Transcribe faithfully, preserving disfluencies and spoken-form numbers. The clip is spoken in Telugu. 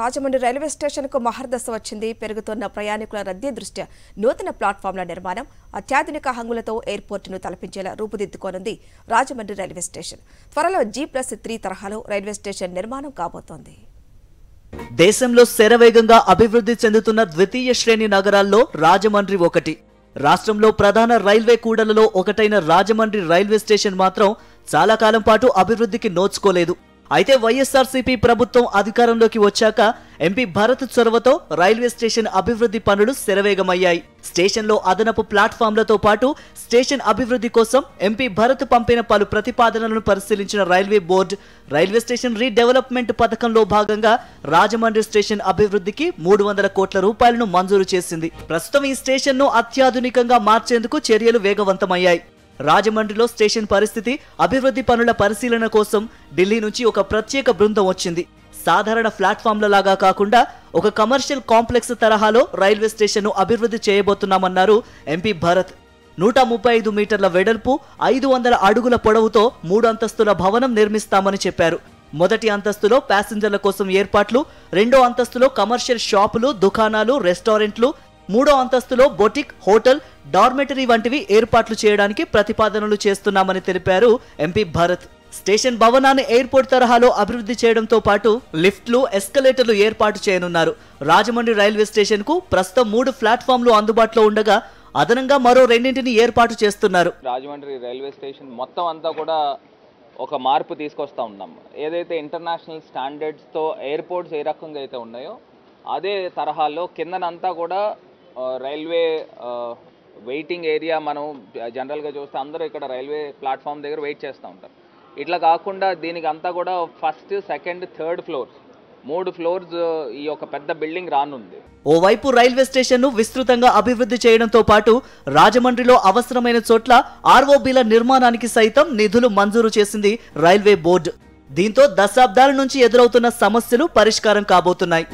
రాజమండ్రి రైల్వే స్టేషన్ కు మహర్దశ వచ్చింది। పెరుగుతున్న ప్రయాణికుల రద్దీ దృష్ట్యా నూతన ప్లాట్ఫామ్ల నిర్మాణం అత్యాధునిక హంగులతో ఎయిర్‌పోర్ట్ ను తలపించేలా రూపుదిద్దుకోనుంది। రాజమండ్రి రైల్వే స్టేషన్ త్వరలో జీ ప్లస్ త్రీ తరహాలో రైల్వే స్టేషన్ నిర్మాణం కాబోతోంది। దేశంలో శరవేగంగా అభివృద్ధి చెందుతున్న ద్వితీయ శ్రేణి నగరాల్లో రాజమండ్రి ఒకటి। రాష్ట్రంలో ప్రధాన రైల్వే కూడలలో ఒకటైన రాజమండ్రి రైల్వే స్టేషన్ మాత్రం చాలా కాలం పాటు అభివృద్ధికి నోచుకోలేదు। అయితే వైఎస్ఆర్సీపీ ప్రభుత్వం అధికారంలోకి వచ్చాక ఎంపీ భరత్ చొరవతో రైల్వే స్టేషన్ అభివృద్ధి పనులు శరవేగమయ్యాయి। స్టేషన్లో అదనపు ప్లాట్ఫామ్లతో పాటు స్టేషన్ అభివృద్ధి కోసం ఎంపీ భరత్ పంపిన పలు ప్రతిపాదనలను పరిశీలించిన railway board railway station redevelopment పథకంలో భాగంగా రాజమండ్రి స్టేషన్ అభివృద్ధికి మూడు వందల కోట్ల రూపాయలను మంజూరు చేసింది। ప్రస్తుతం ఈ స్టేషన్ను అత్యాధునికంగా మార్చేందుకు చర్యలు వేగవంతమయ్యాయి। రాజమండ్రిలో స్టేషన్ పరిస్థితి అభివృద్ధి పనుల పరిశీలన కోసం ఢిల్లీ నుంచి ఒక ప్రత్యేక బృందం వచ్చింది। సాధారణ ప్లాట్ఫామ్ల లాగా కాకుండా ఒక కమర్షియల్ కాంప్లెక్స్ తరహాలో రైల్వే స్టేషన్ను అభివృద్ధి చేయబోతున్నామన్నారు ఎంపీ భరత్। నూట ముప్పై ఐదు మీటర్ల వెడల్పు, ఐదు వందల అడుగుల పొడవుతో మూడు అంతస్తుల భవనం నిర్మిస్తామని చెప్పారు। మొదటి అంతస్తులో ప్యాసింజర్ల కోసం ఏర్పాట్లు, రెండో అంతస్తులో కమర్షియల్ షాపులు, దుకాణాలు, రెస్టారెంట్లు, మూడో అంతస్తులో బొటిక్, హోటల్, డార్మెటరీ వంటివి ఏర్పాట్లు చేయడానికి ప్రతిపాదనలు చేస్తున్నామని తెలిపారు ఎంపీ భరత్। స్టేషన్ భవనాన్ని ఎయిర్పోర్ట్ తరహాలో అభివృద్ధి చేయడంతో పాటు లిఫ్ట్లు, ఎస్కలేటర్లు ఏర్పాటు చేయనున్నారు। రాజమండ్రి రైల్వే స్టేషన్ కు ప్రస్తుతం మూడు ప్లాట్ఫామ్లు అందుబాటులో ఉండగా అదనంగా మరో రెండింటిని ఏర్పాటు చేస్తున్నారు। రాజమండ్రి రైల్వే స్టేషన్ మొత్తం అంతా కూడా ఒక మార్పు తీసుకొస్తా ఉన్నాం। ఏదైతే ఇంటర్నేషనల్ స్టాండర్డ్స్ తో ఎయిర్పోర్ట్స్ ఏ రకంగా అయితే ఉన్నాయో అదే తరహాలో కిందనంతా కూడా రైల్వే వెయిటింగ్ ఏరియా, మనం జనరల్గా చూస్తే అందరూ ఇక్కడ రైల్వే ప్లాట్ఫామ్ దగ్గర వెయిట్ చేస్తూ ఉంటారు। ఇట్లా కాకుండా దీనికి అంతా కూడా ఫస్ట్, సెకండ్, థర్డ్ ఫ్లోర్స్, మూడు ఫ్లోర్స్ ఈ యొక్క పెద్ద బిల్డింగ్ రానుంది। ఓవైపు రైల్వే స్టేషన్ను విస్తృతంగా అభివృద్ధి చేయడంతో పాటు రాజమండ్రిలో అవసరమైన చోట్ల ఆర్ఓబీల నిర్మాణానికి సైతం నిధులు మంజూరు చేసింది రైల్వే బోర్డు। దీంతో దశాబ్దాల నుంచి ఎదురవుతున్న సమస్యలు పరిష్కారం కాబోతున్నాయి।